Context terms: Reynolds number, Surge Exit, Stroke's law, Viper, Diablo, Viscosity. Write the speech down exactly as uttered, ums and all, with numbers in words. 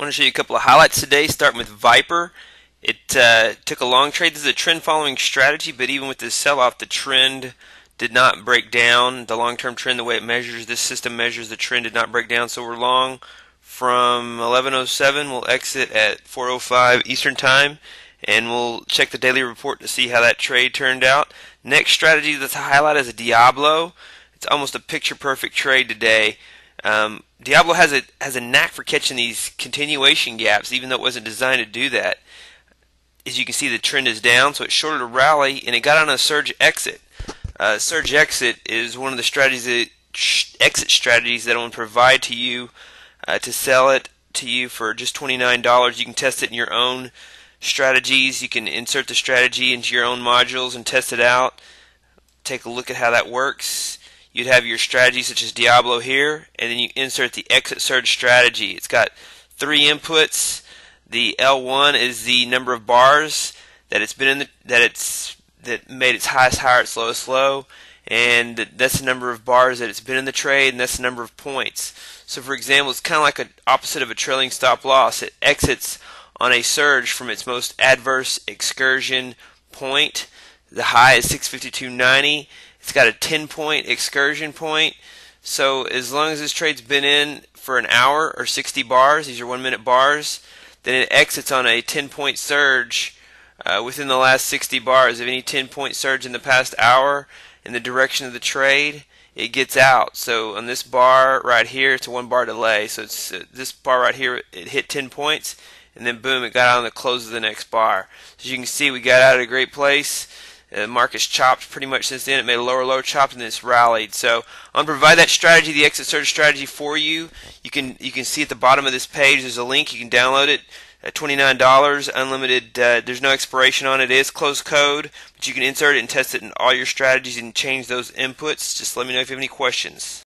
I want to show you a couple of highlights today, starting with Viper. It uh, took a long trade. This is a trend following strategy, but even with this sell-off, the trend did not break down. The long-term trend, the way it measures, this system measures the trend, did not break down. So we're long from eleven oh seven. We'll exit at four oh five Eastern Time, and we'll check the daily report to see how that trade turned out. Next strategy that's highlighted is a Diablo. It's almost a picture-perfect trade today. Um, Diablo has a has a knack for catching these continuation gaps, even though it wasn't designed to do that. As you can see, the trend is down, so it shorted a rally, and it got on a surge exit. Uh, surge exit is one of the strategies, that, exit strategies that will provide to you uh, to sell it to you for just twenty-nine dollars. You can test it in your own strategies. You can insert the strategy into your own modules and test it out. Take a look at how that works. You'd have your strategy such as Diablo here, and then you insert the exit surge strategy. It's got three inputs. The L one is the number of bars that it's been in the, that it's that made its highest higher, its lowest low, and that's the number of bars that it's been in the trade, and that's the number of points. So, for example, it's kind of like an opposite of a trailing stop loss. It exits on a surge from its most adverse excursion point. The high is six fifty-two ninety. It's got a ten point excursion point. So as long as this trade's been in for an hour or sixty bars, these are one minute bars, then it exits on a ten point surge uh, within the last sixty bars. If any ten point surge in the past hour in the direction of the trade, it gets out. So on this bar right here, it's a one bar delay. So it's uh, this bar right here, it hit ten points, and then boom, it got out on the close of the next bar. As you can see, we got out at a great place. The uh, market's chopped pretty much since then. It made a lower low chop, and then it's rallied. So I'm going to provide that strategy, the exit surge strategy, for you. You can you can see at the bottom of this page there's a link. You can download it at twenty-nine dollars, unlimited. Uh, there's no expiration on it. It is closed code, but you can insert it and test it in all your strategies and change those inputs. Just let me know if you have any questions.